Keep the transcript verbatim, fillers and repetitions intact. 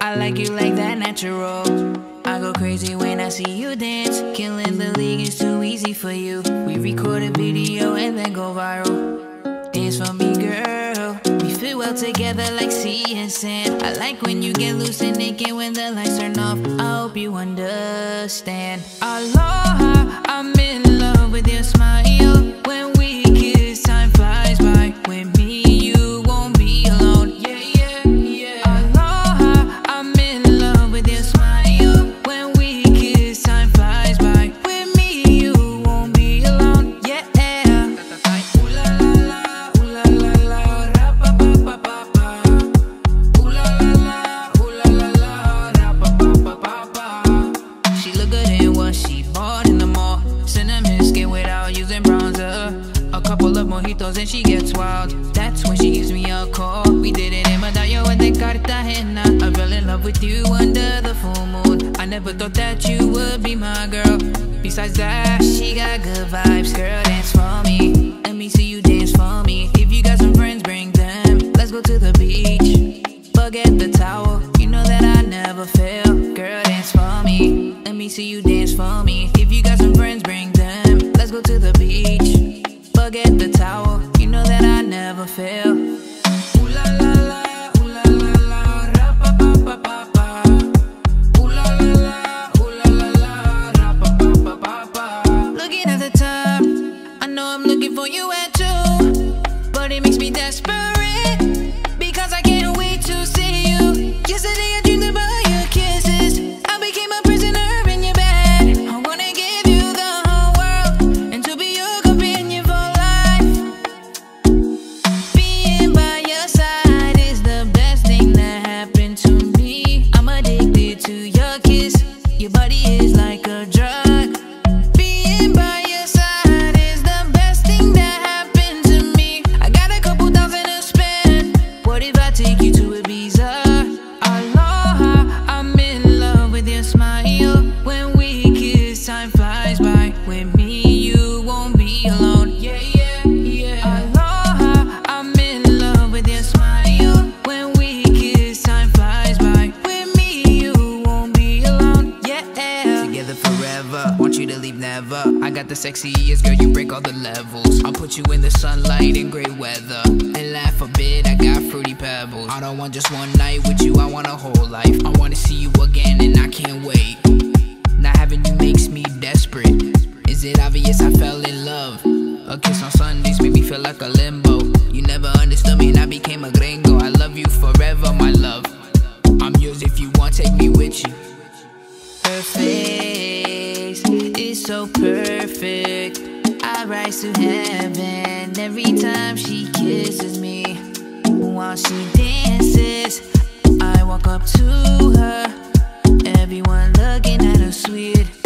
I like you like that natural. I go crazy when I see you dance. Killing the league is too easy for you. We record a video and then go viral. Dance for me, girl. We fit well together like sea and sand. I like when you get loose and naked when the lights turn off. I hope you understand. Aloha, I'm in love with your smile. When we kiss, time flies by. When me, you won't be alone. Yeah, yeah, yeah. Aloha, I'm in love with your smile. When we kiss, time flies by. With me, you won't be alone. Yeah, yeah. Ooh la la, ooh la la la, ra pa pa pa pa. Ooh la la, ooh la la la, ra pa pa pa pa. She look good in what she bought in the mall. Cinnamon skin without using bronzer. A couple of mojitos and she gets wild. That's when she gives me a call. We did it in Medallo and then Cartagena. I fell in love with you under the full moon. I never thought that you would be my girl. Besides that, she got good vibes. Girl, dance for me. Let me see you dance for me. If you got some friends, bring them. Let's go to the beach. Forget the towel. You know that I never fail. Girl, dance for me. Let me see you dance for me. If you got some friends, bring them. Let's go to the beach. Forget the towel, you know that I never fail. Ooh la la la, ooh la la la, ra pa pa pa pa pa. Ooh la la la, ooh la la la, ra pa pa pa pa pa. Looking at the time, I know I'm looking for you at two, but it makes me desperate because I can't wait to see you. Yesterday I dreamed about your kisses. I became a prisoner in your bed. I wanna give you the whole world and to be your companion for. Your body is like a drug. Being by your side is the best thing that happened to me. I got a couple thousand to spend. What if I take you to Ibiza? Aloha, I'm in love with your smile. When we kiss, time flies by. With me, you won't be alone. Yeah, yeah, yeah. Aloha, I'm in love with your smile. When we kiss, time flies by. With me, you won't be alone. Forever, want you to leave never. I got the sexiest girl, you break all the levels. I'll put you in the sunlight in great weather and laugh a bit. I got fruity pebbles. I don't want just one night with you, I want a whole life. I wanna see you again and I can't wait. Not having you makes me desperate. Is it obvious I fell in love? A kiss on Sundays made me feel like a limbo. You never understood me and I became a gringo. I love you forever, my love. I'm yours if you want, take me with you. Her face is so perfect. I rise to heaven every time she kisses me. While she dances, I walk up to her. Everyone looking at her sweet.